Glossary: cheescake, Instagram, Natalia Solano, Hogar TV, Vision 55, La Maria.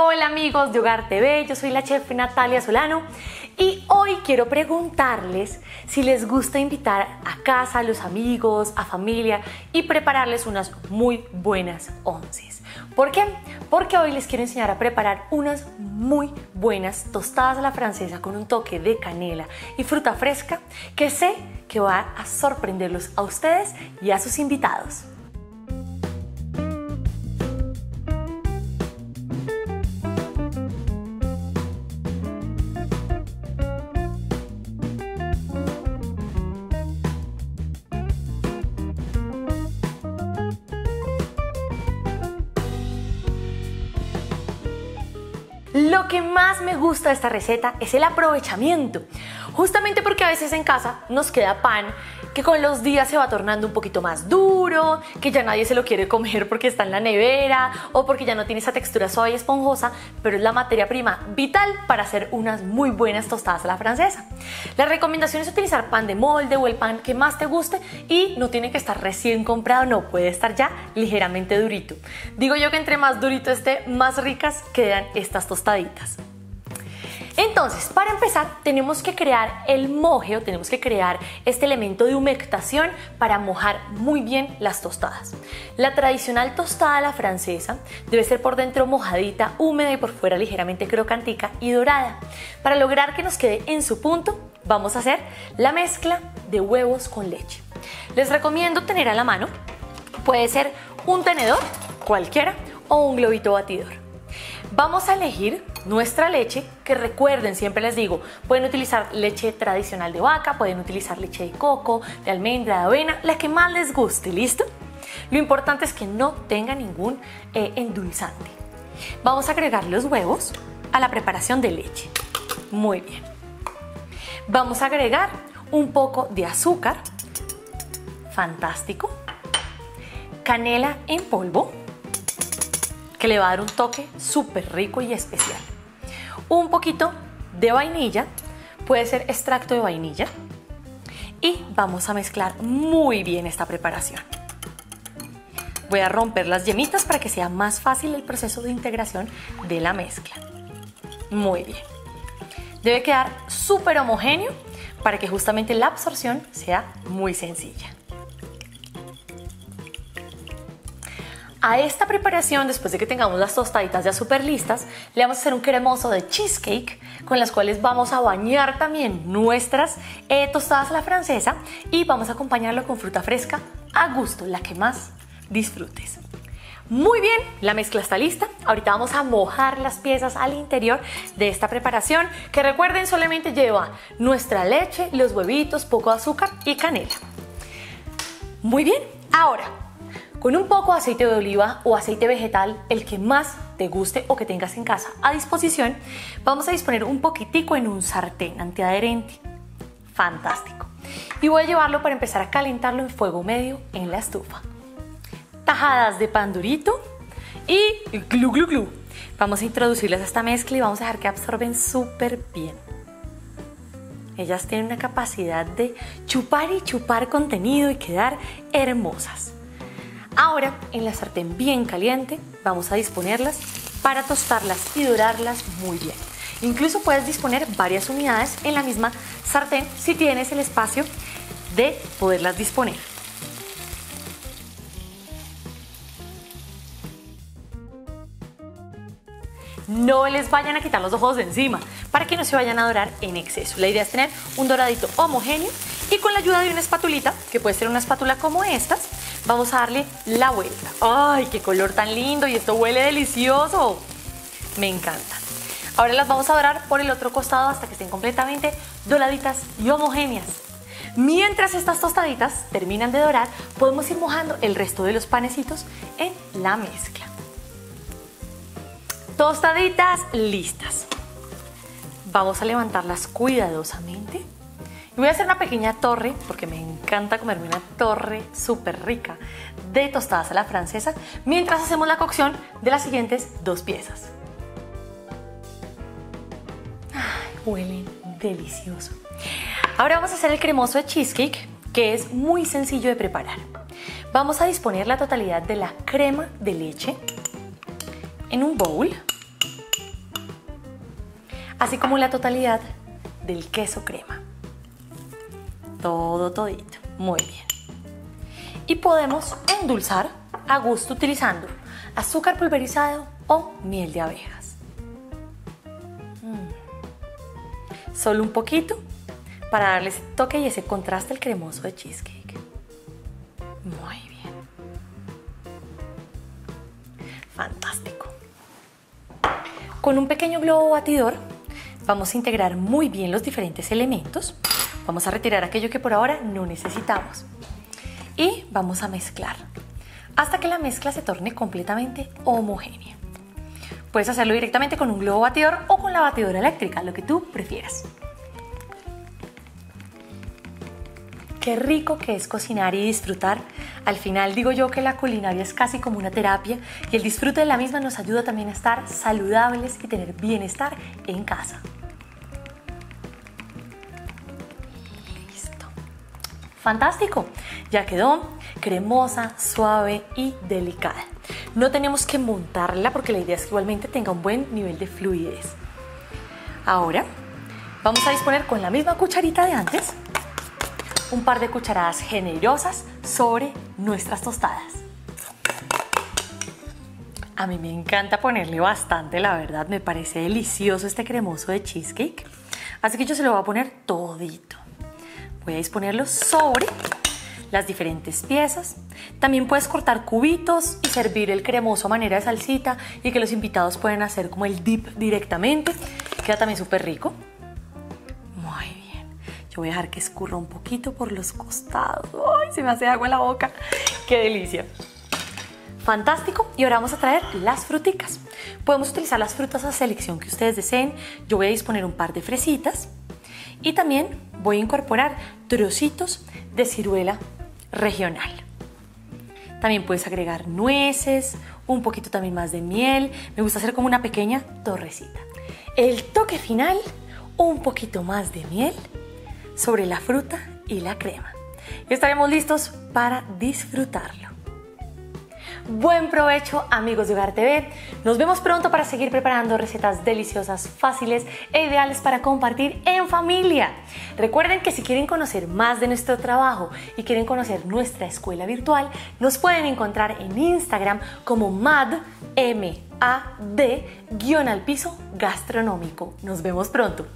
Hola amigos de Hogar TV, yo soy la chef Natalia Solano y hoy quiero preguntarles si les gusta invitar a casa a los amigos, a familia y prepararles unas muy buenas onces. ¿Por qué? Porque hoy les quiero enseñar a preparar unas muy buenas tostadas a la francesa con un toque de canela y fruta fresca que sé que va a sorprenderlos a ustedes y a sus invitados. Lo que más me gusta de esta receta es el aprovechamiento, justamente porque a veces en casa nos queda pan que con los días se va tornando un poquito más duro, que ya nadie se lo quiere comer porque está en la nevera o porque ya no tiene esa textura suave y esponjosa, pero es la materia prima vital para hacer unas muy buenas tostadas a la francesa. La recomendación es utilizar pan de molde o el pan que más te guste y no tiene que estar recién comprado, no, puede estar ya ligeramente durito. Digo yo que entre más durito esté, más ricas quedan estas tostaditas. Entonces, para empezar, tenemos que crear el moje o tenemos que crear este elemento de humectación para mojar muy bien las tostadas. La tradicional tostada a la francesa debe ser por dentro mojadita, húmeda y por fuera ligeramente crocantica y dorada. Para lograr que nos quede en su punto, vamos a hacer la mezcla de huevos con leche. Les recomiendo tener a la mano, puede ser un tenedor cualquiera o un globito batidor. Vamos a elegir nuestra leche, que recuerden, siempre les digo, pueden utilizar leche tradicional de vaca, pueden utilizar leche de coco, de almendra, de avena, la que más les guste, ¿listo? Lo importante es que no tenga ningún endulzante. Vamos a agregar los huevos a la preparación de leche. Muy bien. Vamos a agregar un poco de azúcar, fantástico, canela en polvo, que le va a dar un toque súper rico y especial. Un poquito de vainilla, puede ser extracto de vainilla. Y vamos a mezclar muy bien esta preparación. Voy a romper las yemitas para que sea más fácil el proceso de integración de la mezcla. Muy bien. Debe quedar súper homogéneo para que justamente la absorción sea muy sencilla. A esta preparación, después de que tengamos las tostaditas ya súper listas, le vamos a hacer un cremoso de cheesecake con las cuales vamos a bañar también nuestras tostadas a la francesa y vamos a acompañarlo con fruta fresca a gusto, la que más disfrutes. Muy bien, la mezcla está lista. Ahorita vamos a mojar las piezas al interior de esta preparación que recuerden solamente lleva nuestra leche, los huevitos, poco de azúcar y canela. Muy bien, ahora con un poco de aceite de oliva o aceite vegetal, el que más te guste o que tengas en casa a disposición, vamos a disponer un poquitico en un sartén antiadherente. Fantástico. Y voy a llevarlo para empezar a calentarlo en fuego medio en la estufa. Tajadas de pan durito y glu glu glu. Vamos a introducirlas a esta mezcla y vamos a dejar que absorben súper bien. Ellas tienen una capacidad de chupar y chupar contenido y quedar hermosas. Ahora, en la sartén bien caliente, vamos a disponerlas para tostarlas y dorarlas muy bien. Incluso puedes disponer varias unidades en la misma sartén si tienes el espacio de poderlas disponer. No les vayan a quitar los ojos de encima para que no se vayan a dorar en exceso. La idea es tener un doradito homogéneo y con la ayuda de una espatulita, que puede ser una espátula como estas, vamos a darle la vuelta. ¡Ay, qué color tan lindo! Y esto huele delicioso. Me encanta. Ahora las vamos a dorar por el otro costado hasta que estén completamente doraditas y homogéneas. Mientras estas tostaditas terminan de dorar, podemos ir mojando el resto de los panecitos en la mezcla. Tostaditas listas. Vamos a levantarlas cuidadosamente. Voy a hacer una pequeña torre, porque me encanta comerme una torre súper rica de tostadas a la francesa, mientras hacemos la cocción de las siguientes dos piezas. Ay, huelen delicioso. Ahora vamos a hacer el cremoso de cheesecake, que es muy sencillo de preparar. Vamos a disponer la totalidad de la crema de leche en un bowl así como la totalidad del queso crema. Todo todito, muy bien. Y podemos endulzar a gusto utilizando azúcar pulverizado o miel de abejas. Solo un poquito para darle ese toque y ese contraste al cremoso de cheesecake. Muy bien. Fantástico. Con un pequeño globo batidor vamos a integrar muy bien los diferentes elementos. Vamos a retirar aquello que por ahora no necesitamos. Y vamos a mezclar hasta que la mezcla se torne completamente homogénea. Puedes hacerlo directamente con un globo batidor o con la batidora eléctrica, lo que tú prefieras. Qué rico que es cocinar y disfrutar. Al final digo yo que la culinaria es casi como una terapia y el disfrute de la misma nos ayuda también a estar saludables y tener bienestar en casa. Listo. Fantástico. Ya quedó cremosa, suave y delicada. No tenemos que montarla porque la idea es que igualmente tenga un buen nivel de fluidez. Ahora vamos a disponer con la misma cucharita de antes un par de cucharadas generosas sobre nuestras tostadas. A mí me encanta ponerle bastante, la verdad, me parece delicioso este cremoso de cheesecake. Así que yo se lo voy a poner todito. Voy a disponerlo sobre las diferentes piezas. También puedes cortar cubitos y servir el cremoso a manera de salsita y que los invitados pueden hacer como el dip directamente. Queda también súper rico. Muy bien. Yo voy a dejar que escurra un poquito por los costados. ¡Ay! Se me hace agua en la boca. ¡Qué delicia! Fantástico. Y ahora vamos a traer las fruticas. Podemos utilizar las frutas a selección que ustedes deseen. Yo voy a disponer un par de fresitas y también voy a incorporar trocitos de ciruela regional. También puedes agregar nueces, un poquito también más de miel. Me gusta hacer como una pequeña torrecita. El toque final, un poquito más de miel sobre la fruta y la crema. Y estaremos listos para disfrutarlo. Buen provecho, amigos de Hogar TV. Nos vemos pronto para seguir preparando recetas deliciosas, fáciles e ideales para compartir en familia. Recuerden que si quieren conocer más de nuestro trabajo y quieren conocer nuestra escuela virtual, nos pueden encontrar en Instagram como MAD, M-A-D, _ gastronómico. Nos vemos pronto.